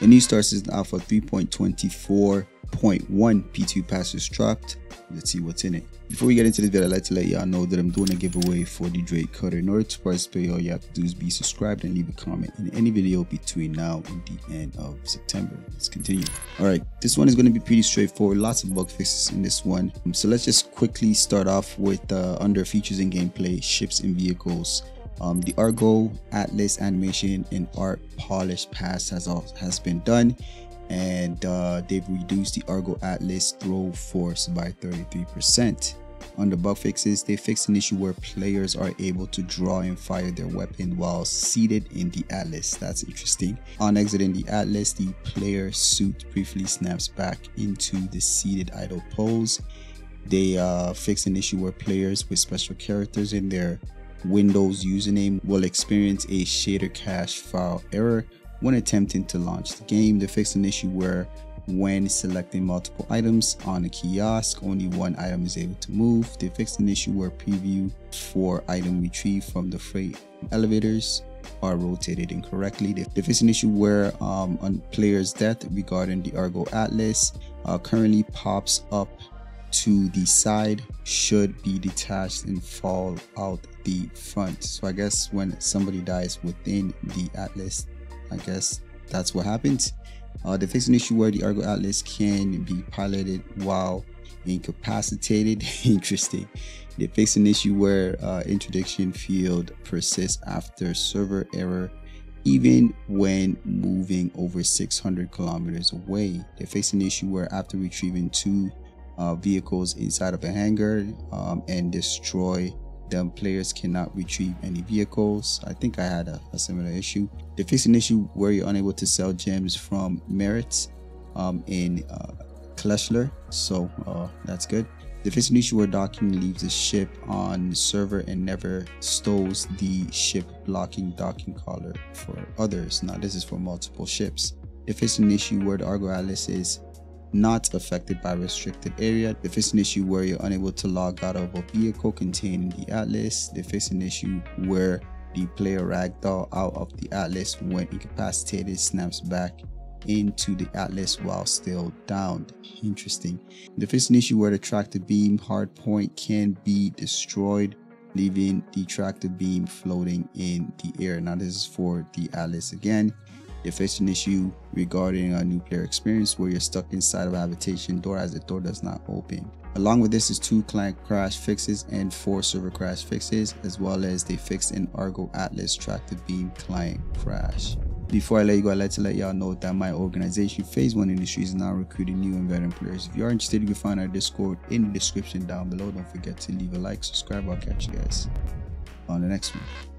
The new Star Citizen Alpha 3.24.1 PTU pass is dropped. Let's see what's in it. Before we get into this video, I'd like to let y'all know that I'm doing a giveaway for the Drake Cutter. In order to participate, all you have to do is be subscribed and leave a comment in any video between now and the end of September. Let's continue. Alright, this one is going to be pretty straightforward. Lots of bug fixes in this one. So let's just quickly start off with under features and gameplay, ships and vehicles. The Argo Atlas animation and art polish pass has been done, and they've reduced the Argo Atlas throw force by 33%. On the bug fixes, they fixed an issue where players are able to draw and fire their weapon while seated in the Atlas. That's interesting. On exiting the Atlas, the player suit briefly snaps back into the seated idle pose. They fixed an issue where players with special characters in their Windows username will experience a shader cache file error when attempting to launch the game. They fixed an issue where when selecting multiple items on a kiosk, only one item is able to move. They fixed an issue where preview for item retrieved from the freight elevators are rotated incorrectly. They fixed an issue where on player's death regarding the Argo Atlas currently pops up to the side, should be detached and fall out the front. So I guess when somebody dies within the Atlas, I guess that's what happens. They fixed an issue where the Argo Atlas can be piloted while incapacitated. Interesting. They fixed an issue where interdiction field persists after server error even when moving over 600 kilometers away. They fixed an issue where after retrieving two vehicles inside of a hangar and destroy them, players cannot retrieve any vehicles. I think I had a similar issue. They fixed an issue where you're unable to sell gems from merits in Kleshler, so that's good. They fixed an issue where docking leaves a ship on the server and never stows the ship, blocking docking collar for others. Now this is for multiple ships. They fixed an issue where the Argo Atlas is not affected by restricted area. They fixed an issue where you're unable to log out of a vehicle containing the Atlas. They fixed an issue where the player ragdoll out of the Atlas when incapacitated snaps back into the Atlas while still downed. Interesting. They fixed an issue where the tractor beam hardpoint can be destroyed, leaving the tractor beam floating in the air. Now this is for the Atlas again. They fixed an issue regarding a new player experience where you're stuck inside of a habitation door as the door does not open. Along with this is two client crash fixes and four server crash fixes, as well as they fixed an Argo Atlas tractor beam client crash. Before I let you go, I'd like to let y'all know that my organization, Phase 1 Industries, is now recruiting new and veteran players. If you are interested, you can find our Discord in the description down below. Don't forget to leave a like, subscribe. I'll catch you guys on the next one.